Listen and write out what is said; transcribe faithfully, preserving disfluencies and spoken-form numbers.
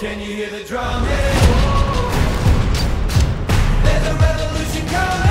Can you hear the drum? There's a revolution coming.